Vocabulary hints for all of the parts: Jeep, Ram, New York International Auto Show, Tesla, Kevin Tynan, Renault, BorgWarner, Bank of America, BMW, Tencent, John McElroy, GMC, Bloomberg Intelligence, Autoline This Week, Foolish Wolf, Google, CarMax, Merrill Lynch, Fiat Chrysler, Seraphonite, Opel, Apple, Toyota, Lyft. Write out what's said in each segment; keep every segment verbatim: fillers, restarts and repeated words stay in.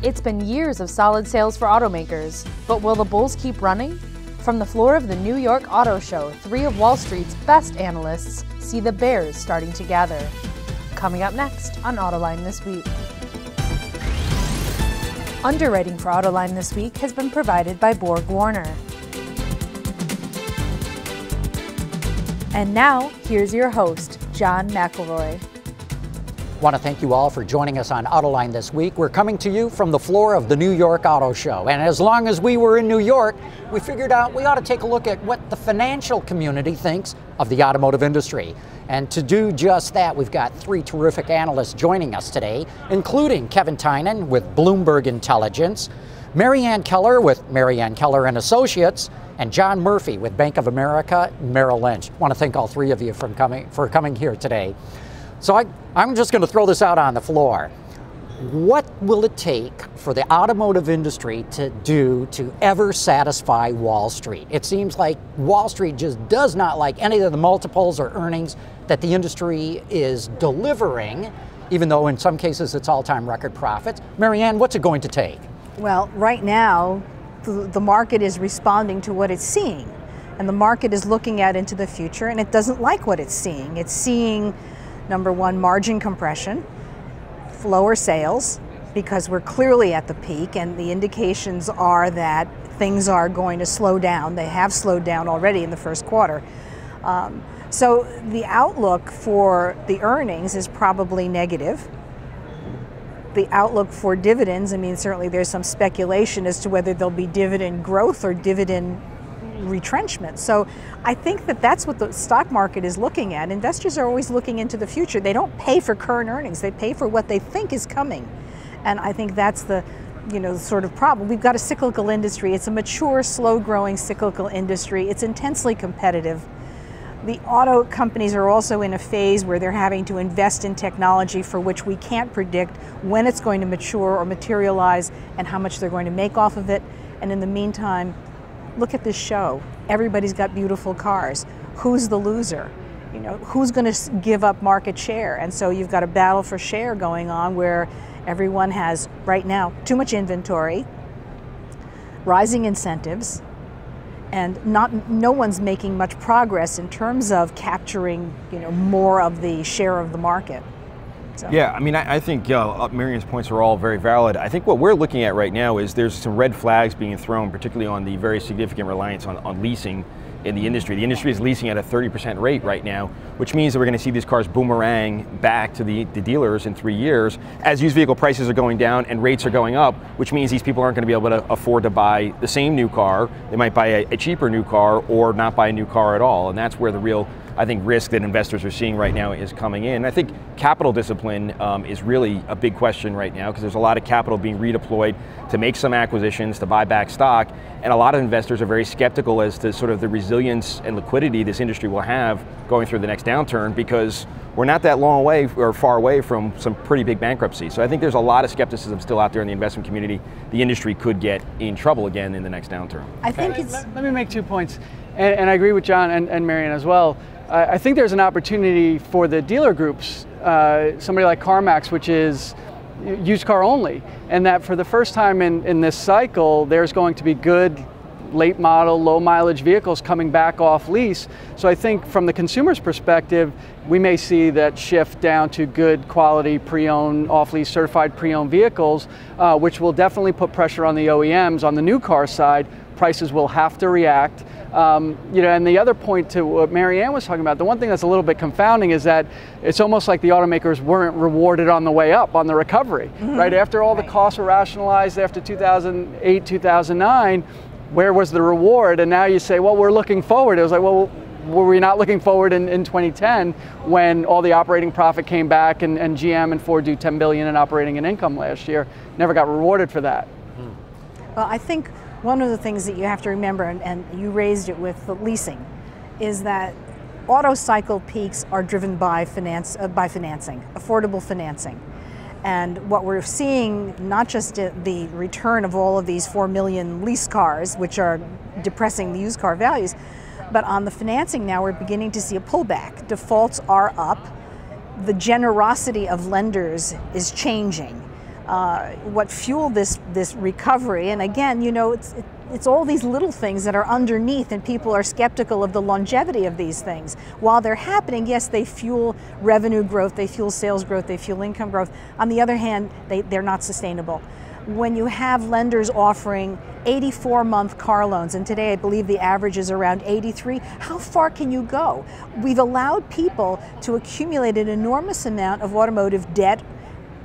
It's been years of solid sales for automakers, but will the bulls keep running? From the floor of the New York Auto Show, three of Wall Street's best analysts see the bears starting to gather. Coming up next on Autoline This Week. Underwriting for Autoline This Week has been provided by BorgWarner. And now, here's your host, John McElroy. I want to thank you all for joining us on Autoline This Week. We're coming to you from the floor of the New York Auto Show. And as long as we were in New York, we figured out we ought to take a look at what the financial community thinks of the automotive industry. And to do just that, we've got three terrific analysts joining us today, including Kevin Tynan with Bloomberg Intelligence, Mary Ann Keller with Mary Ann Keller and Associates, and John Murphy with Bank of America, Merrill Lynch. I want to thank all three of you from coming, for coming here today. So I, I'm just going to throw this out on the floor. What will it take for the automotive industry to do to ever satisfy Wall Street? It seems like Wall Street just does not like any of the multiples or earnings that the industry is delivering, even though in some cases it's all-time record profits. Mary Ann, what's it going to take? Well, right now, the market is responding to what it's seeing, and the market is looking out into the future, and it doesn't like what it's seeing. It's seeing, number one, margin compression, lower sales, because we're clearly at the peak, and the indications are that things are going to slow down. They have slowed down already in the first quarter. Um, so the outlook for the earnings is probably negative. The outlook for dividends, I mean, certainly there's some speculation as to whether there'll be dividend growth or dividend retrenchment. So I think that that's what the stock market is looking at. Investors are always looking into the future. They don't pay for current earnings. They pay for what they think is coming. And I think that's the, you know, sort of problem. We've got a cyclical industry. It's a mature, slow-growing cyclical industry. It's intensely competitive. The auto companies are also in a phase where they're having to invest in technology for which we can't predict when it's going to mature or materialize and how much they're going to make off of it. And in the meantime, look at this show. Everybody's got beautiful cars. Who's the loser? You know, who's going to give up market share? And so you've got a battle for share going on where everyone has, right now, too much inventory, rising incentives, and not no one's making much progress in terms of capturing, you know, more of the share of the market. So. Yeah, I mean, I, I think uh, Marian's points are all very valid. I think what we're looking at right now is there's some red flags being thrown, particularly on the very significant reliance on, on leasing in the industry. The industry is leasing at a thirty percent rate right now, which means that we're going to see these cars boomerang back to the, the dealers in three years as used vehicle prices are going down and rates are going up, which means these people aren't going to be able to afford to buy the same new car. They might buy a, a cheaper new car or not buy a new car at all, and that's where the real, I think, risk that investors are seeing right now is coming in. I think capital discipline um, is really a big question right now because there's a lot of capital being redeployed to make some acquisitions, to buy back stock, and a lot of investors are very skeptical as to sort of the resilience and liquidity this industry will have going through the next downturn because we're not that long away or far away from some pretty big bankruptcy. So I think there's a lot of skepticism still out there in the investment community. The industry could get in trouble again in the next downturn. I think okay. it's- let, let me make two points, and, and I agree with John and, and Mary Ann as well. I think there's an opportunity for the dealer groups, uh, somebody like CarMax, which is used car only, and that for the first time in, in this cycle, there's going to be good late model, low mileage vehicles coming back off lease. So I think from the consumer's perspective, we may see that shift down to good quality pre-owned, off-lease certified pre-owned vehicles, uh, which will definitely put pressure on the O E Ms on the new car side. Prices will have to react. Um, you know, and the other point to what Mary Ann was talking about, the one thing that's a little bit confounding is that it's almost like the automakers weren't rewarded on the way up, on the recovery, mm-hmm. right? After all right. the costs were rationalized after two thousand eight, two thousand nine, where was the reward? And now you say, well, we're looking forward. It was like, well, were we not looking forward in, in twenty ten when all the operating profit came back and, and G M and Ford do ten billion dollars in operating and income last year? Never got rewarded for that. Mm. Well, I think one of the things that you have to remember, and, and you raised it with the leasing, is that auto cycle peaks are driven by finance, uh, by financing, affordable financing. And what we're seeing, not just the return of all of these four million lease cars, which are depressing the used car values, but on the financing now we're beginning to see a pullback. Defaults are up. The generosity of lenders is changing. uh, what fueled this this recovery. And again, you know, it's it, it's all these little things that are underneath, and people are skeptical of the longevity of these things. While they're happening, yes, they fuel revenue growth, they fuel sales growth, they fuel income growth. On the other hand, they, they're not sustainable. When you have lenders offering eighty-four month car loans, and today I believe the average is around eighty-three, how far can you go? We've allowed people to accumulate an enormous amount of automotive debt,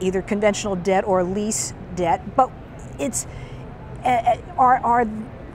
either conventional debt or lease debt, but it's, Uh, are, are,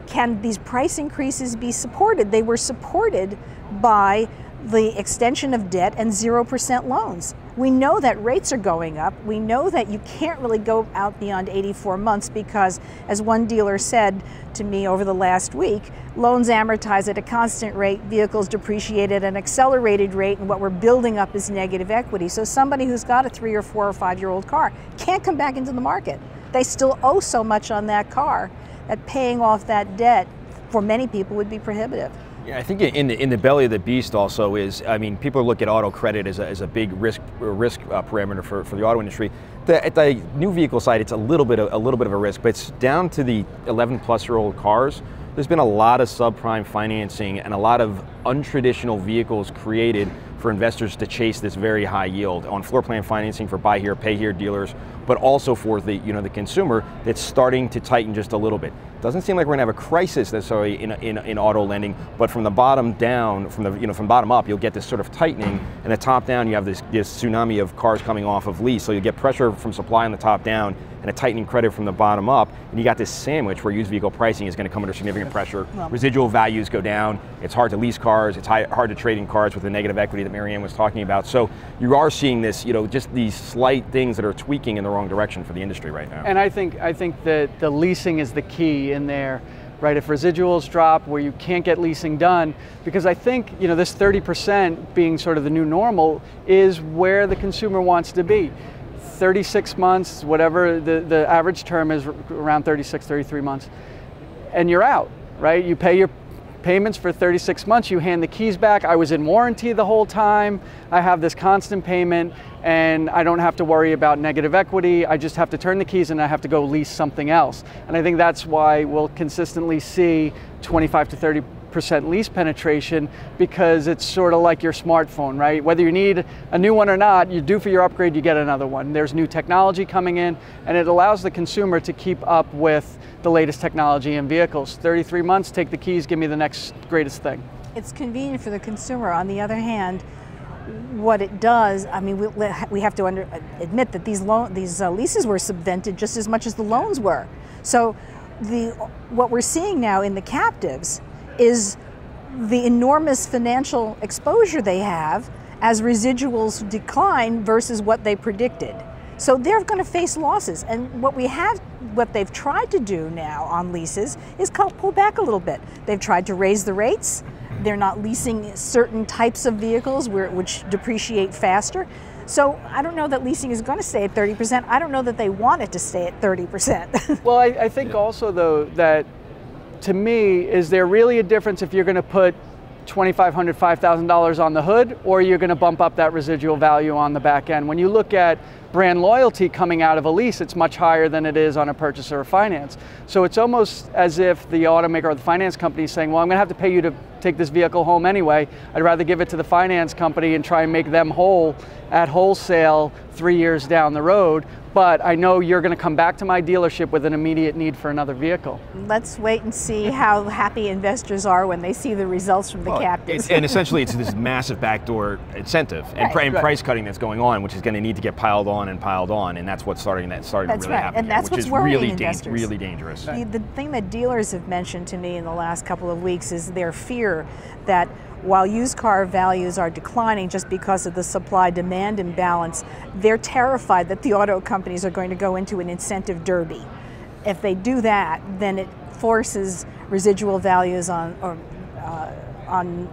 can these price increases be supported? They were supported by the extension of debt and zero percent loans. We know that rates are going up. We know that you can't really go out beyond eighty-four months because, as one dealer said to me over the last week, loans amortize at a constant rate, vehicles depreciate at an accelerated rate, and what we're building up is negative equity. So somebody who's got a three or four or five-year-old car can't come back into the market. They still owe so much on that car that paying off that debt for many people would be prohibitive. Yeah, I think in the in the belly of the beast also is, I mean, people look at auto credit as a, as a big risk risk uh, parameter for, for the auto industry. The, at the new vehicle side, it's a little bit of, a little bit of a risk, but it's down to the eleven plus year old cars. There's been a lot of subprime financing and a lot of untraditional vehicles created for investors to chase this very high yield on floor plan financing for buy here, pay here dealers, but also for the, you know, the consumer that's starting to tighten just a little bit. Doesn't seem like we're gonna have a crisis necessarily in, in, in auto lending, but from the bottom down, from the, you know, from bottom up, you'll get this sort of tightening, and the top down, you have this, this tsunami of cars coming off of lease, so you'll get pressure from supply on the top down, and a tightening credit from the bottom up, and you got this sandwich where used vehicle pricing is going to come under significant pressure. Well, residual values go down, it's hard to lease cars, it's high, hard to trade in cars with the negative equity that Mary Ann was talking about. So you are seeing this, you know, just these slight things that are tweaking in the wrong direction for the industry right now. And I think, I think that the leasing is the key in there, right? If residuals drop where you can't get leasing done, because I think, you know, this thirty percent being sort of the new normal is where the consumer wants to be. thirty-six months, whatever the, the average term is, around thirty-six, thirty-three months, and you're out, right? You pay your payments for thirty-six months, you hand the keys back. I was in warranty the whole time, I have this constant payment, and I don't have to worry about negative equity. I just have to turn the keys and I have to go lease something else. And I think that's why we'll consistently see twenty-five to thirty percent lease penetration, because it's sort of like your smartphone, right? Whether you need a new one or not, you do for your upgrade, you get another one. There's new technology coming in, and it allows the consumer to keep up with the latest technology in vehicles. thirty-three months, take the keys, give me the next greatest thing. It's convenient for the consumer. On the other hand, what it does, I mean, we, we have to under, admit that these, loan, these uh, leases were subvented just as much as the loans were. So the, what we're seeing now in the captives is the enormous financial exposure they have as residuals decline versus what they predicted. So they're going to face losses, and what we have, what they've tried to do now on leases is pull back a little bit. They've tried to raise the rates. They're not leasing certain types of vehicles where, which depreciate faster. So I don't know that leasing is going to stay at thirty percent. I don't know that they want it to stay at thirty percent. Well, I, I think also, though, that to me, is there really a difference if you're going to put twenty-five hundred dollars, five thousand dollars on the hood, or you're going to bump up that residual value on the back end? When you look at brand loyalty coming out of a lease, it's much higher than it is on a purchase or a finance. So it's almost as if the automaker or the finance company is saying, well, I'm going to have to pay you to take this vehicle home anyway. I'd rather give it to the finance company and try and make them whole at wholesale three years down the road. But I know you're going to come back to my dealership with an immediate need for another vehicle. Let's wait and see how happy investors are when they see the results from the well, captives. And essentially, it's this massive backdoor incentive and, right, pr and right. price cutting that's going on, which is going to need to get piled on and piled on, and that's what's starting that starting that's to really right. happen. And here, that's which what's is worrying really investors. Da really dangerous. Right. The, the thing that dealers have mentioned to me in the last couple of weeks is their fear that, while used car values are declining just because of the supply-demand imbalance, they're terrified that the auto companies are going to go into an incentive derby. If they do that, then it forces residual values on, or, uh, on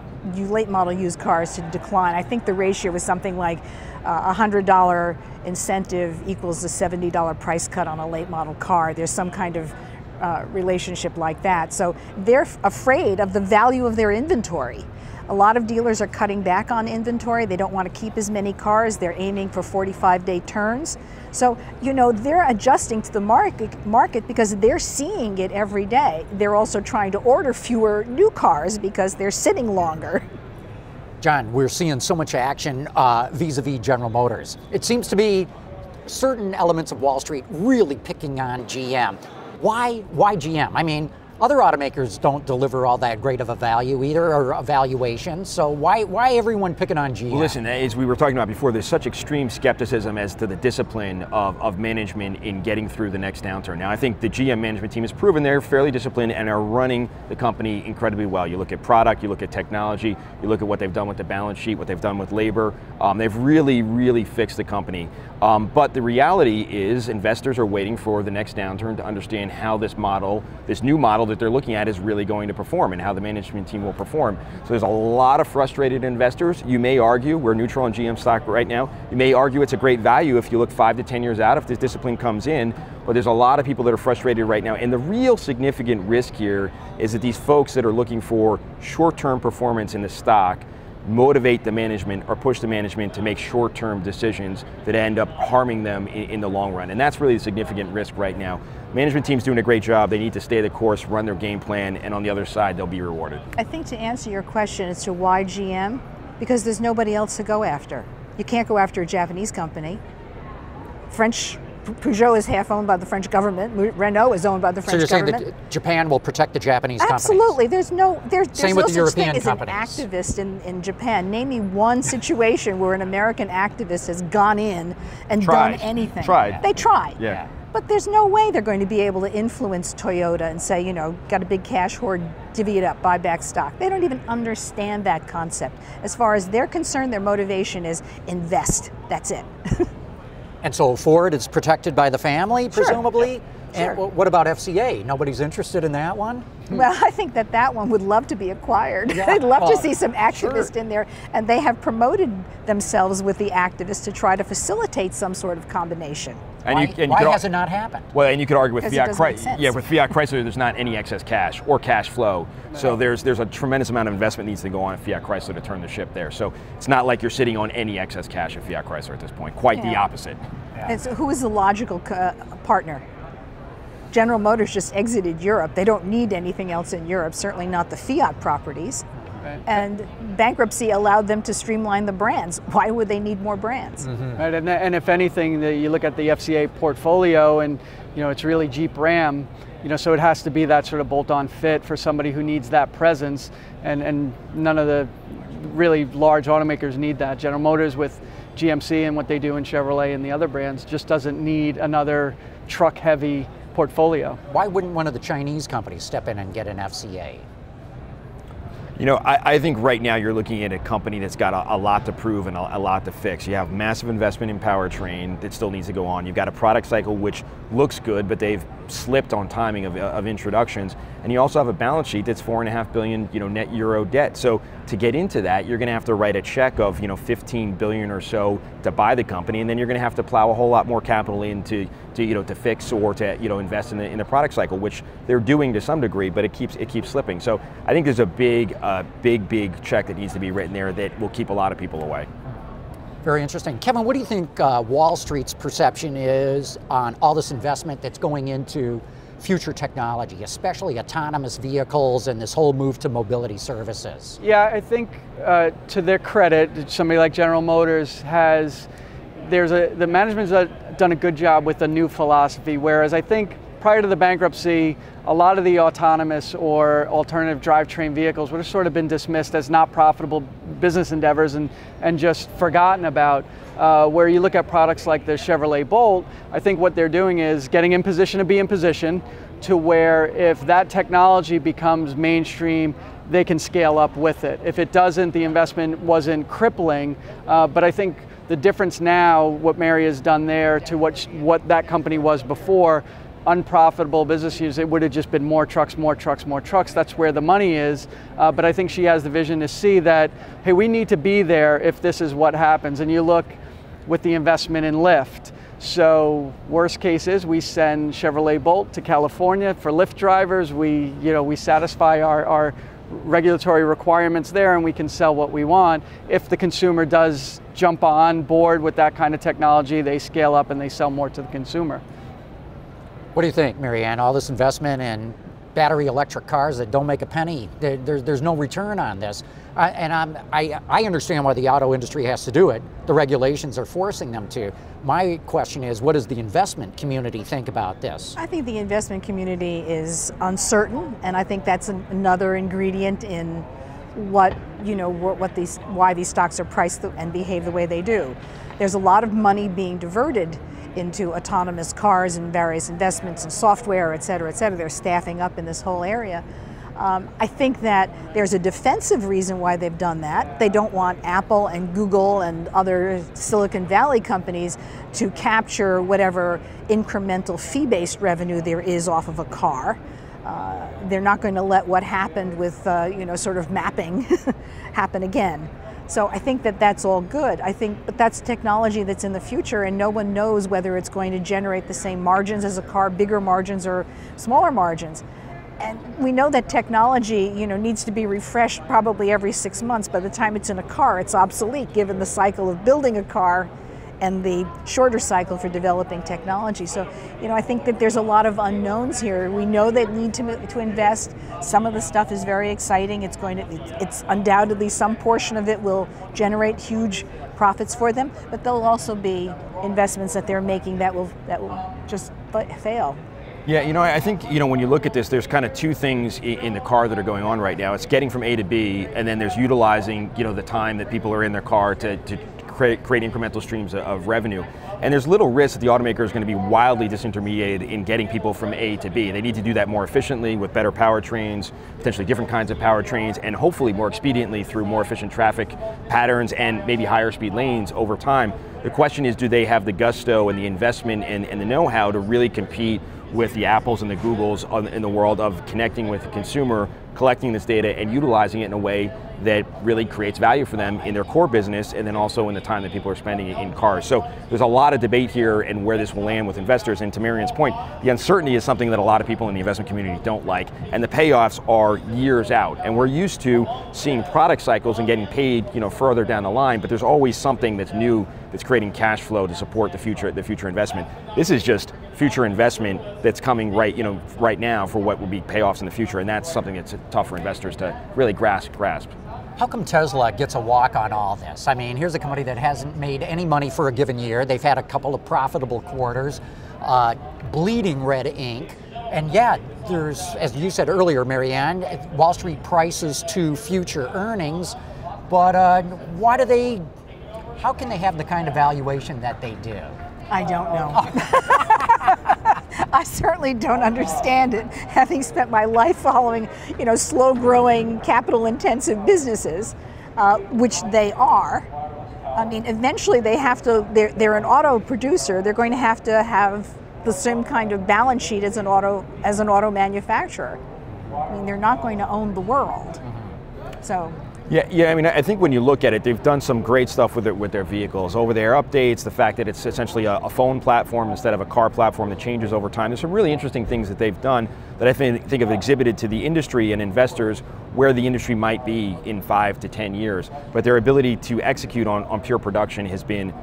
late model used cars to decline. I think the ratio was something like uh, one hundred dollar incentive equals a seventy dollar price cut on a late model car. There's some kind of uh, relationship like that. So they're afraid of the value of their inventory. A lot of dealers are cutting back on inventory. They don't want to keep as many cars. They're aiming for forty-five day turns. So, you know, they're adjusting to the market, market because they're seeing it every day. They're also trying to order fewer new cars because they're sitting longer. John, we're seeing so much action uh, vis-a-vis General Motors. It seems to be certain elements of Wall Street really picking on G M. Why, why G M? I mean, other automakers don't deliver all that great of a value either, or a valuation, so why why everyone picking on G M? Well, listen, as we were talking about before, there's such extreme skepticism as to the discipline of, of management in getting through the next downturn. Now, I think the G M management team has proven they're fairly disciplined and are running the company incredibly well. You look at product, you look at technology, you look at what they've done with the balance sheet, what they've done with labor. Um, they've really, really fixed the company. Um, but the reality is investors are waiting for the next downturn to understand how this model, this new model, that they're looking at is really going to perform and how the management team will perform. So there's a lot of frustrated investors. You may argue, we're neutral on G M stock right now, you may argue it's a great value if you look five to ten years out, if this discipline comes in, but there's a lot of people that are frustrated right now. And the real significant risk here is that these folks that are looking for short-term performance in the stock motivate the management or push the management to make short-term decisions that end up harming them in, in the long run. And that's really the significant risk right now. Management team's doing a great job. They need to stay the course, run their game plan, and on the other side, they'll be rewarded. I think to answer your question as to why G M, because there's nobody else to go after. You can't go after a Japanese company. French, Peugeot is half owned by the French government. Renault is owned by the French government. So you're saying that Japan will protect the Japanese companies? Absolutely. There's no, there's, there's Same no with the such European thing companies. As an activist in, in Japan. Name me one situation where an American activist has gone in and tried. done anything. Tried. They tried. Yeah. But there's no way they're going to be able to influence Toyota and say, you know, got a big cash hoard, divvy it up, buy back stock. They don't even understand that concept. As far as they're concerned, their motivation is invest. That's it. And so Ford is protected by the family, presumably. Sure. Sure. And what about F C A? Nobody's interested in that one? Well, I think that that one would love to be acquired. Yeah. They'd love well, to see some activists sure. in there. And they have promoted themselves with the activists to try to facilitate some sort of combination. And why you, and why you could, has it not happened? Well, and you could argue with Fiat Chrysler. Yeah, with Fiat Chrysler, there's not any excess cash or cash flow. No. So there's there's a tremendous amount of investment needs to go on at Fiat Chrysler to turn the ship there. So it's not like you're sitting on any excess cash at Fiat Chrysler at this point. Quite yeah. the opposite. Yeah. And so who is the logical uh, partner? General Motors just exited Europe. They don't need anything else in Europe, certainly not the Fiat properties. Right. And bankruptcy allowed them to streamline the brands. Why would they need more brands? Mm-hmm. Right, and, and if anything, the, you look at the F C A portfolio and, you know, it's really Jeep, Ram, you know, so it has to be that sort of bolt-on fit for somebody who needs that presence, and, and none of the really large automakers need that. General Motors with G M C and what they do in Chevrolet and the other brands just doesn't need another truck-heavy portfolio. Why wouldn't one of the Chinese companies step in and get an F C A? You know, I, I think right now you're looking at a company that's got a, a lot to prove and a, a lot to fix. You have massive investment in powertrain that still needs to go on. You've got a product cycle which looks good, but they've slipped on timing of, of introductions. And you also have a balance sheet that's four and a half billion, you know, net euro debt. So to get into that, you're going to have to write a check of, you know, fifteen billion or so to buy the company, and then you're going to have to plow a whole lot more capital into, to, you know, to fix or to, you know, invest in the, in the product cycle, which they're doing to some degree, but it keeps it keeps slipping. So I think there's a big. A big, big check that needs to be written there that will keep a lot of people away. Very interesting. Kevin, what do you think uh, Wall Street's perception is on all this investment that's going into future technology, especially autonomous vehicles and this whole move to mobility services? Yeah, I think uh, to their credit, somebody like General Motors has, there's a, the management's done a good job with the new philosophy, whereas I think prior to the bankruptcy, a lot of the autonomous or alternative drivetrain vehicles would have sort of been dismissed as not profitable business endeavors and, and just forgotten about. Uh, where you look at products like the Chevrolet Bolt, I think what they're doing is getting in position to be in position to where if that technology becomes mainstream, they can scale up with it. If it doesn't, the investment wasn't crippling, uh, but I think the difference now, what Mary has done there to what, what that company was before, unprofitable business units, it would have just been more trucks, more trucks, more trucks. That's where the money is. Uh, but I think she has the vision to see that, hey, we need to be there if this is what happens. And you look with the investment in Lyft. So worst case is we send Chevrolet Bolt to California for Lyft drivers. We, you know, we satisfy our, our regulatory requirements there and we can sell what we want. If the consumer does jump on board with that kind of technology, they scale up and they sell more to the consumer. What do you think, Mary Ann? All this investment in battery electric cars that don't make a penny, there, there, there's no return on this. I, and I'm, I, I understand why the auto industry has to do it. The regulations are forcing them to. My question is, what does the investment community think about this? I think the investment community is uncertain, and I think that's an, another ingredient in what, you know, what, what these, why these stocks are priced and behave the way they do. There's a lot of money being diverted into autonomous cars and various investments and software, et cetera, et cetera. They're staffing up in this whole area. Um, I think that there's a defensive reason why they've done that. They don't want Apple and Google and other Silicon Valley companies to capture whatever incremental fee-based revenue there is off of a car. Uh, they're not going to let what happened with, uh, you know, sort of mapping happen again. So I think that that's all good. I think, but that's technology that's in the future, and no one knows whether it's going to generate the same margins as a car, bigger margins or smaller margins. And we know that technology, you know, needs to be refreshed probably every six months. By the time it's in a car, it's obsolete given the cycle of building a car and the shorter cycle for developing technology. So, you know, I think that there's a lot of unknowns here. We know they need to, to invest. Some of the stuff is very exciting. It's going to, it's undoubtedly some portion of it will generate huge profits for them, but there'll also be investments that they're making that will, that will just fail. Yeah, you know, I think, you know, when you look at this, there's kind of two things in the car that are going on right now. It's getting from A to B, and then there's utilizing, you know, the time that people are in their car to, to create, create incremental streams of revenue. And there's little risk that the automaker is going to be wildly disintermediated in getting people from A to B. They need to do that more efficiently with better powertrains, potentially different kinds of powertrains, and hopefully more expediently through more efficient traffic patterns and maybe higher speed lanes over time. The question is, do they have the gusto and the investment and, and the know-how to really compete with the Apples and the Googles on, in the world of connecting with the consumer, collecting this data and utilizing it in a way that really creates value for them in their core business and then also in the time that people are spending in cars. So there's a lot of debate here and where this will land with investors. And to Marian's point, the uncertainty is something that a lot of people in the investment community don't like, and the payoffs are years out. And we're used to seeing product cycles and getting paid, you know, further down the line, but there's always something that's new that's creating cash flow to support the future, the future investment. This is just future investment that's coming right, you know, right now for what will be payoffs in the future, and that's something that's tough for investors to really grasp. grasp. How come Tesla gets a walk on all this? I mean, here's a company that hasn't made any money for a given year. They've had a couple of profitable quarters, uh, bleeding red ink, and yet there's, as you said earlier, Mary Ann, Wall Street prices to future earnings, but uh, why do they, how can they have the kind of valuation that they do? I don't know. Oh. I certainly don't understand it, having spent my life following, you know, slow-growing, capital-intensive businesses, uh, which they are. I mean, eventually they have to, they're, they're an auto producer, they're going to have to have the same kind of balance sheet as an auto, as an auto manufacturer. I mean, they're not going to own the world, so. Yeah, yeah. I mean, I think when you look at it, they've done some great stuff with it, with their vehicles. Over-the-air updates, the fact that it's essentially a, a phone platform instead of a car platform that changes over time. There's some really interesting things that they've done that I think have exhibited to the industry and investors where the industry might be in five to ten years. But their ability to execute on, on pure production has been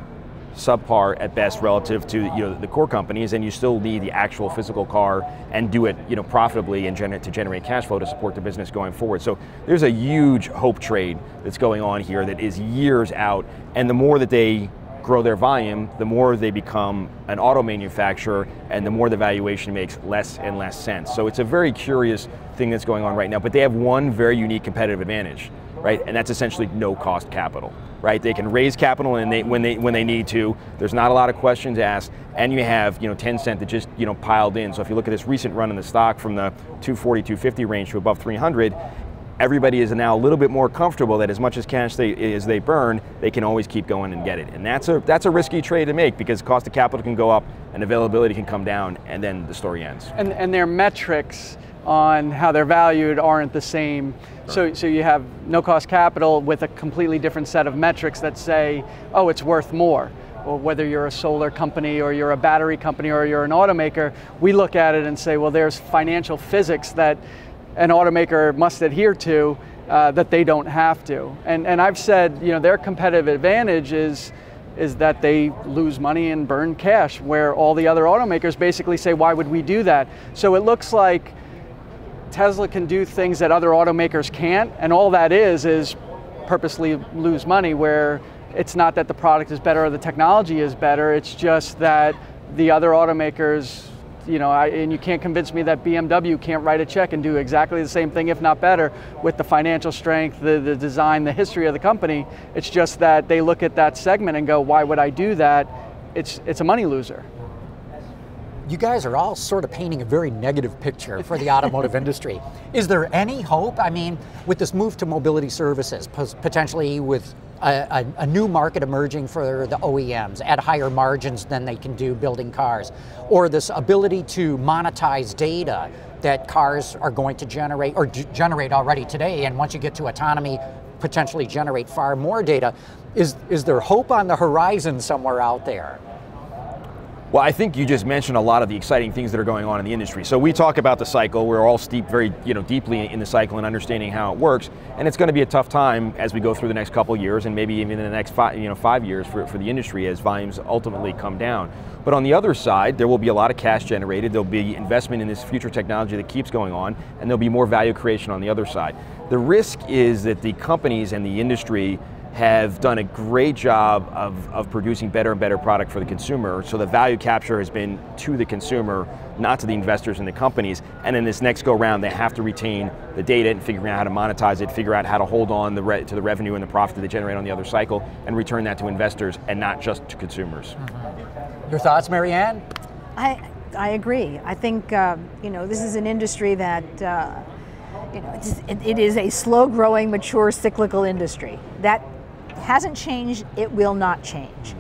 subpar at best relative to, you know, the core companies, and you still need the actual physical car and do it, you know, profitably and gener to generate cash flow to support the business going forward. So there's a huge hope trade that's going on here that is years out, and the more that they grow their volume, the more they become an auto manufacturer and the more the valuation makes less and less sense. So it's a very curious thing that's going on right now, but they have one very unique competitive advantage, right? And that's essentially no cost capital, right? They can raise capital and they, when, they, when they need to. There's not a lot of questions asked, and you have, you know, Tencent that just, you know, piled in. So if you look at this recent run in the stock from the two forty, two fifty range to above three hundred, everybody is now a little bit more comfortable that as much as cash they, as they burn, they can always keep going and get it. And that's a, that's a risky trade to make, because cost of capital can go up and availability can come down, and then the story ends. And, and their metrics on how they're valued aren't the same. So, so you have no cost capital with a completely different set of metrics that say, oh, it's worth more. Or whether you're a solar company or you're a battery company or you're an automaker, we look at it and say, well, there's financial physics that an automaker must adhere to uh, that they don't have to. And, and I've said, you know, their competitive advantage is, is that they lose money and burn cash, where all the other automakers basically say, why would we do that? So it looks like Tesla can do things that other automakers can't, and all that is is purposely lose money, where it's not that the product is better or the technology is better, it's just that the other automakers, you know, I, and you can't convince me that B M W can't write a check and do exactly the same thing, if not better, with the financial strength, the, the design, the history of the company. It's just that they look at that segment and go, why would I do that? It's, it's a money loser. You guys are all sort of painting a very negative picture for the automotive industry. Is there any hope? I mean, with this move to mobility services, potentially with a, a, a new market emerging for the O E Ms at higher margins than they can do building cars, or this ability to monetize data that cars are going to generate, or generate already today, and once you get to autonomy, potentially generate far more data. Is, is there hope on the horizon somewhere out there? Well, I think you just mentioned a lot of the exciting things that are going on in the industry. So we talk about the cycle, we're all steeped very you know, deeply in the cycle and understanding how it works, and it's going to be a tough time as we go through the next couple of years, and maybe even in the next five, you know, five years for, for the industry as volumes ultimately come down. But on the other side, there will be a lot of cash generated, there'll be investment in this future technology that keeps going on, and there'll be more value creation on the other side. The risk is that the companies and the industry have done a great job of, of producing better and better product for the consumer, so the value capture has been to the consumer, not to the investors and the companies, and in this next go round, they have to retain the data and figure out how to monetize it, figure out how to hold on the re to the revenue and the profit that they generate on the other cycle, and return that to investors and not just to consumers. Mm-hmm. Your thoughts, Mary Ann? I, I agree. I think, uh, you know, this is an industry that uh, you know, it's, it, it is a slow growing, mature, cyclical industry. That hasn't changed, it will not change.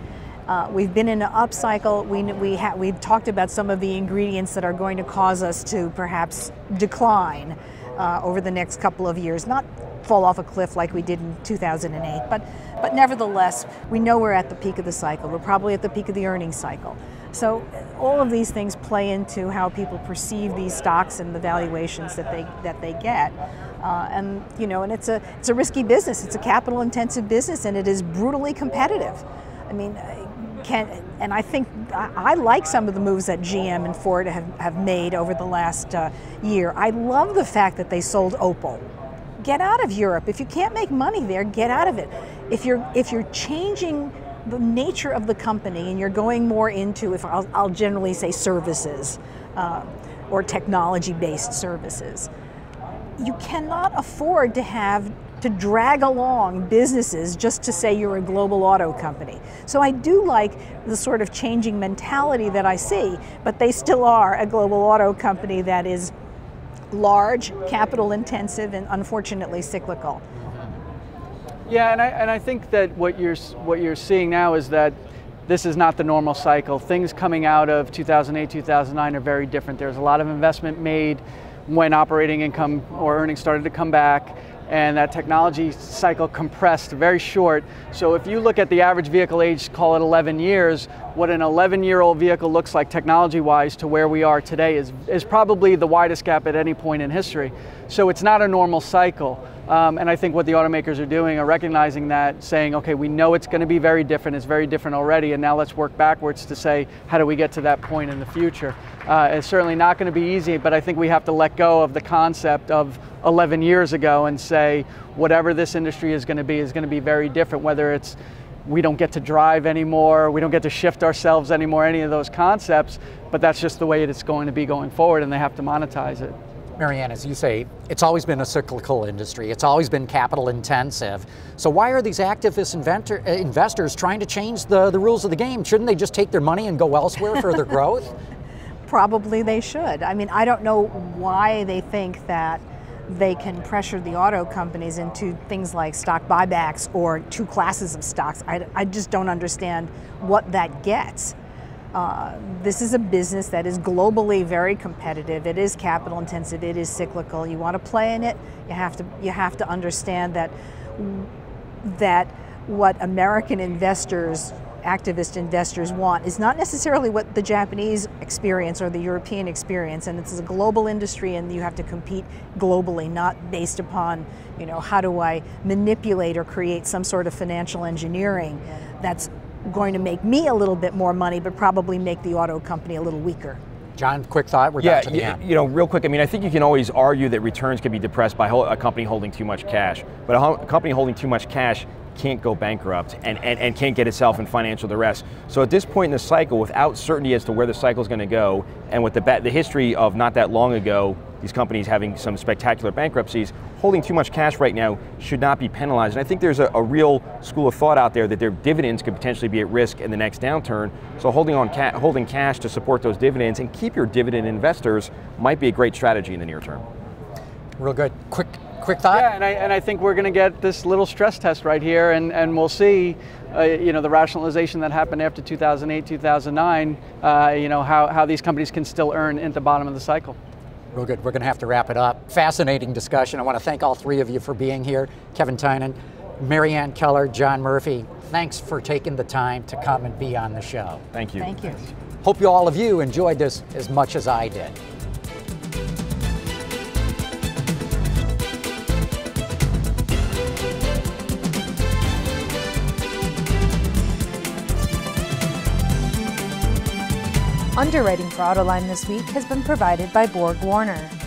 Uh, we've been in an upcycle. We, we ha we've talked about some of the ingredients that are going to cause us to perhaps decline uh, over the next couple of years, not fall off a cliff like we did in two thousand eight, but, but nevertheless, we know we're at the peak of the cycle. We're probably at the peak of the earnings cycle. So all of these things play into how people perceive these stocks and the valuations that they, that they get. Uh, and you know, and it's a it's a risky business. It's a capital-intensive business, and it is brutally competitive. I mean, can and I think I, I like some of the moves that G M and Ford have, have made over the last uh, year. I love the fact that they sold Opel. Get out of Europe. If you can't make money there, get out of it. If you're if you're changing the nature of the company and you're going more into, if I'll, I'll generally say services uh, or technology-based services. You cannot afford to have to drag along businesses just to say you're a global auto company. So I do like the sort of changing mentality that I see, but they still are a global auto company that is large, capital intensive, and unfortunately cyclical. Yeah, and I, and I think that what you're, what you're seeing now is that this is not the normal cycle. Things coming out of two thousand eight, two thousand nine are very different. There's a lot of investment made when operating income or earnings started to come back, and that technology cycle compressed very short. So if you look at the average vehicle age, call it eleven years, what an eleven year old vehicle looks like technology-wise to where we are today is, is probably the widest gap at any point in history. So it's not a normal cycle. Um, and I think what the automakers are doing are recognizing that, saying, okay, we know it's going to be very different, it's very different already, and now let's work backwards to say, how do we get to that point in the future? Uh, it's certainly not going to be easy, but I think we have to let go of the concept of eleven years ago and say, whatever this industry is going to be is going to be very different, whether it's we don't get to drive anymore, we don't get to shift ourselves anymore, any of those concepts, but that's just the way it's going to be going forward, and they have to monetize it. Mary Ann, as you say, it's always been a cyclical industry. It's always been capital intensive. So why are these activist inventor, investors trying to change the, the rules of the game? Shouldn't they just take their money and go elsewhere for their growth? Probably they should. I mean, I don't know why they think that they can pressure the auto companies into things like stock buybacks or two classes of stocks. I, I just don't understand what that gets. Uh, this is a business that is globally very competitive. It is capital intensive. It is cyclical. You want to play in it. You have to. You have to understand that that what American investors activist investors want is not necessarily what the Japanese experience or the European experience, and it's a global industry and you have to compete globally, not based upon, you know, how do I manipulate or create some sort of financial engineering that's going to make me a little bit more money but probably make the auto company a little weaker. John, quick thought. We're yeah, down to the yeah, end. You know, real quick. I mean, I think you can always argue that returns can be depressed by a company holding too much cash, but a company holding too much cash can't go bankrupt and, and, and can't get itself in financial duress. So at this point in the cycle, without certainty as to where the cycle is going to go, and with the, the history of not that long ago, these companies having some spectacular bankruptcies, holding too much cash right now should not be penalized. And I think there's a, a real school of thought out there that their dividends could potentially be at risk in the next downturn. So holding on ca holding cash to support those dividends and keep your dividend investors might be a great strategy in the near term. Real good. Quick quick thought? Yeah, and I, and I think we're going to get this little stress test right here, and, and we'll see uh, you know, the rationalization that happened after two thousand eight, two thousand nine, uh, you know, how, how these companies can still earn into the bottom of the cycle. Real good. We're going to have to wrap it up. Fascinating discussion. I want to thank all three of you for being here. Kevin Tynan, Mary Ann Keller, John Murphy, thanks for taking the time to come and be on the show. Thank you. Thank you. Hope you all of you enjoyed this as much as I did. Underwriting for Autoline This Week has been provided by BorgWarner.